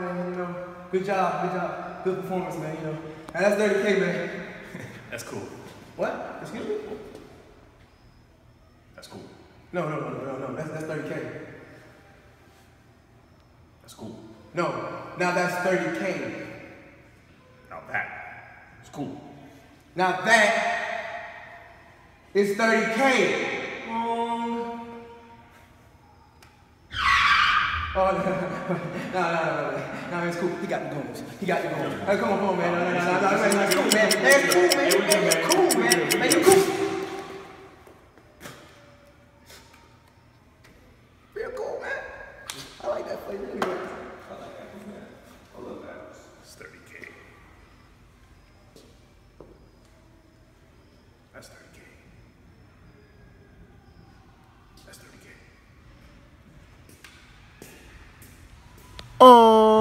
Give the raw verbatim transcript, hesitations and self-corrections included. And, you know, good job, good job, good performance, man. You know, and that's thirty K, man. That's cool. What? Excuse me? That's cool. No, no, no, no, no. That's that's thirty K. That's cool. No, now that's thirty K. Now that is cool. Now that is thirty K. Um... Oh, no, no, no, no, no, no, it's cool. He got the goals. He got the goals. Hey, come on, come on, man. No, no, no, no, no, no, it's cool, man. Hey, it's cool, man. Hey, it's cool, man. Hey, it's cool. Real cool, man. I like that play really well. I like that play, man. I love that. It's thirty K. That's thirty K. That's thirty K. Oh.